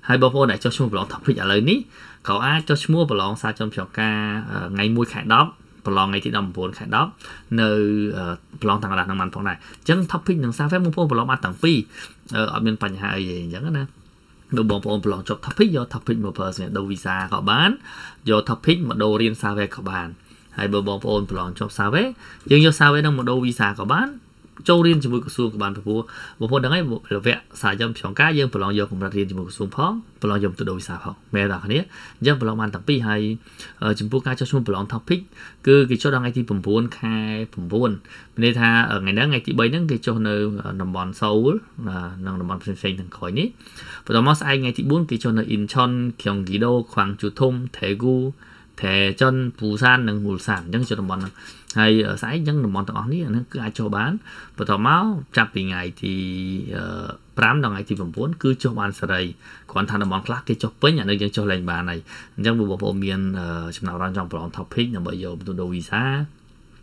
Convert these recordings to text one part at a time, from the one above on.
hai bao phôi này cho chung một lòng thấp nhất ở lời ní cậu ai cho mua một lòng sao trong phiếu cả ngày mua khải đó một lòng ngày thì đồng vốn khải đó nơi một lòng thằng là thằng mình phòng này chẳng thấp nhất đằng xa phép mua phôi một lòng ăn tặng phi ở bên phần hai gì chẳng nè đồ bóng phôi một lòng chọc thấp nhất do thấp nhất một phần đầu visa họ bán do thấp nhất một đồ riêng xa về cậu bàn hai bao bóng phôi một lòng chọc xa về nhưng do xa về đồng một đô visa họ bán châu riêng chúng tôi có xuống các bạn phải mua một phần đấy là vẽ xài trong sòng cá dân phần lòng giờ cũng đặt riêng chúng tôi có xuống phong phần lòng dùng từ đầu xài phong mẹ là cái dân phần lòng ăn tập pi hay chúng tôi cá cho xuống phần lòng thọc pick cứ cái chỗ đang ngày thì phần buôn khai phần buôn nên tha ở ngày đó ngày thì bấy đó cái chỗ nơi nằm bòn sâu là nằm bòn xanh thằng khỏi ní và đó most ai ngày thì buôn cái chỗ nơi Incheon Kiềng Gí Đô Quảng Chu Thung Daegu Daejeon Busan nâng Hồ Sản những chỗ nằm bòn hay ở xã dân đồng bọn tao nói nó cứ ai cho bán và tao máu chặt vì ngày thì tám đồng ngày thì vẫn vốn cứ cho bán sợi còn thằng đồng bọn khác cái cho với nhà nơi dân cho lành bà này dân bộ bộ miền chừng nào đang trong bọn thọc hết là bây giờ tụi đồ vì xa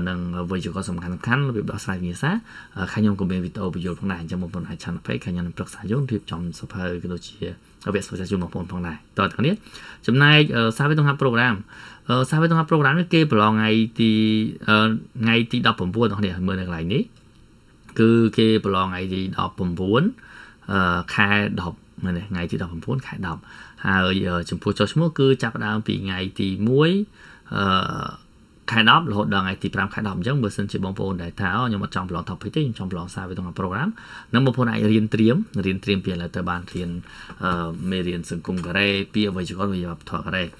nâng với chỗ có sầm khăn khăn việc đó sai như sao khả nhóm của bên việc ô bây giờ phong này trong một phần hai chăn phải khả nhóm được sản dụng thì trong số hơi cái đồ chia ở việc sử dụng một phần phòng này tôi thằng biết hôm nay sao với tổng hợp program sao với tổng hợp program cái kia bảo ngày thì đọc phẩm vua thằng này mười ngày này cứ kia bảo ngày thì đọc phẩm vốn khai đọc ngày thì đọc phẩm vốn khai đọc giờ chúng tôi cho chúng cứ chặt đào vì ngày thì muối khai đọc là hội đoàn ngày thì làm khai đọc giống bữa sinh chỉ bóng phồn để tháo nhưng mà trong lòng thọc hết trong lòng sao với tổng hợp program nó một phồn này riêng triếm tiền là tới bàn tiền mê riêng sừng cung cái đây bia với chỉ có người học thọ cái đây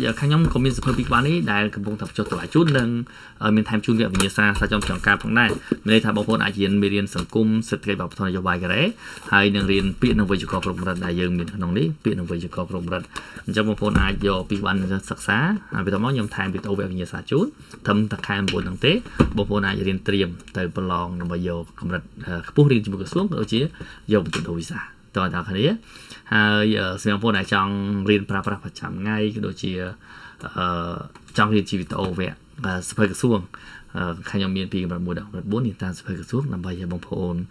giờ khá nhóm comment sự phân tích ban ấy đại cầm bông thập cho tụi chút nâng mình tham chuyên việc như xa sao trong trường ca cũng này đây thà bóng phồn ai riêng mê riêng sừng cung sự cái bảo thọ cho bài cái đấy hay nâng riêng bia nâng với chỉ có phòng rừng đại dương mình nông lý bia nâng với chỉ có phòng rừng trong một phồn ai do bị ban sặc sá vì tao máu nhom tham bị tàu về như xa chút thâm tạc hai buồn thằng tế bộ phận này riêng tiêm tới phần lòng nó bây giờ cầm đặt phút riêng cho một cái xuống ở chế dùng tụi đồ giả toàn thằng này giờ xem phút này trong riêng pra phải chạm ngay cái đồ chia trong riêng chỉ bị tàu vẹn và phải cái xuống khai nhóm miền pì và mùa động bốn thì ta sẽ phải cái xuống nằm bây giờ bóng phồn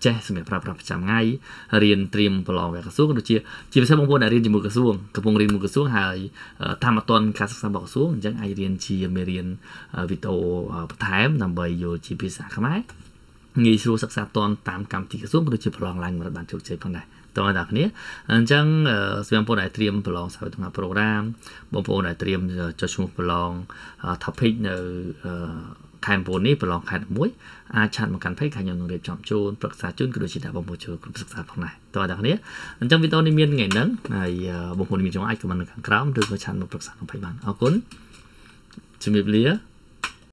che xem pra phải chạm ngay riêng tiêm phần lòng về cái xuống đồ chia chỉ phải xem bóng phồn này riêng chỉ một cái xuống cái vùng riêng một cái xuống hay tham toàn khá sắc bỏ xuống chẳng ai riêng chi mê riêng vì tổ thái nằm bây giờ chỉ bị xả khám ái nghi số sắc xa toàn 8 thì cái xuống đồ chia phần lòng lành và bạn chụp chế phần này tôi đặt nét chẳng xem bộ đại tiêm phần lòng sao trong program bộ đại tiêm cho chung phần lòng thập hình khai vốn này phần lòng khai muối chặn một cánh phách khai nhóm đồng nghiệp chọn chôn vật xá chôn cái đồ chỉ đạo bằng một trường cũng xá phòng này tôi đặt nét trong video này miên ngày nắng này bộ hồn miên trong ai của mình càng cám được chặn một vật xá không phải bằng ở cuốn chuẩn bị lía